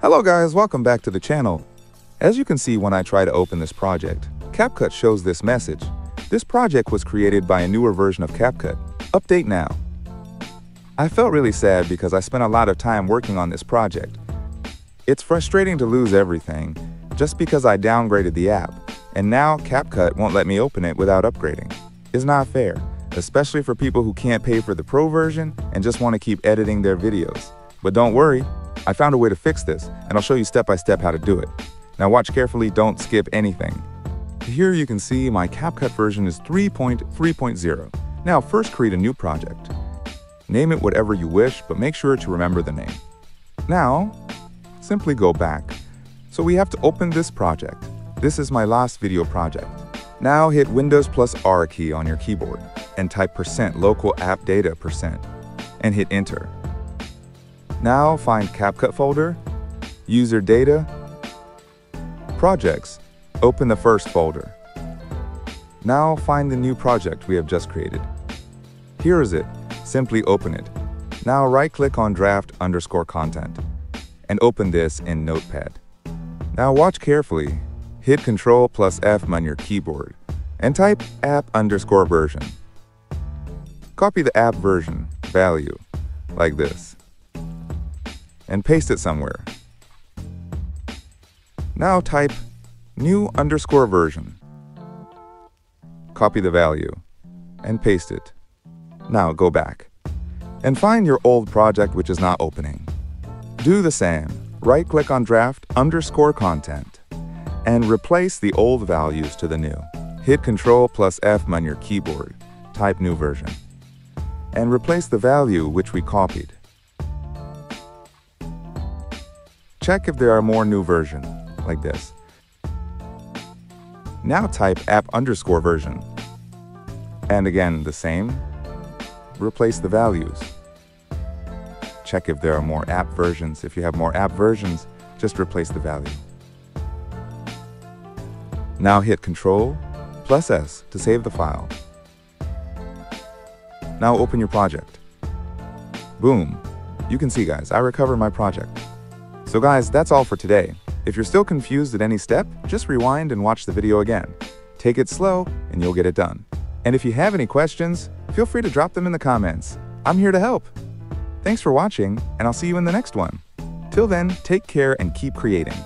Hello guys, welcome back to the channel. As you can see, when I try to open this project, CapCut shows this message. This project was created by a newer version of CapCut. Update now. I felt really sad because I spent a lot of time working on this project. It's frustrating to lose everything just because I downgraded the app, and now CapCut won't let me open it without upgrading. It's not fair, especially for people who can't pay for the pro version and just want to keep editing their videos. But don't worry, I found a way to fix this, and I'll show you step by step how to do it. Now watch carefully, don't skip anything. Here you can see my CapCut version is 3.3.0. Now first create a new project. Name it whatever you wish, but make sure to remember the name. Now, simply go back. So we have to open this project. This is my last video project. Now hit Windows+R key on your keyboard and type %localappdata% and hit enter. Now find CapCut folder, user data, projects, open the first folder. Now find the new project we have just created. Here is it, simply open it. Now right click on draft_content and open this in Notepad. Now watch carefully, hit Ctrl+F on your keyboard and type app_version. Copy the app version value like this and paste it somewhere. Now type new_version. Copy the value and paste it. Now go back and find your old project which is not opening. Do the same. Right click on draft_content and replace the old values to the new. Hit Ctrl+F on your keyboard, type new version and replace the value which we copied. Check if there are more new version, like this. Now type app_version. And again, the same. Replace the values. Check if there are more app versions. If you have more app versions, just replace the value. Now hit Ctrl+S to save the file. Now open your project. Boom. You can see guys, I recovered my project. So guys, that's all for today. If you're still confused at any step, just rewind and watch the video again. Take it slow and you'll get it done. And if you have any questions, feel free to drop them in the comments. I'm here to help. Thanks for watching, and I'll see you in the next one. Till then, take care and keep creating.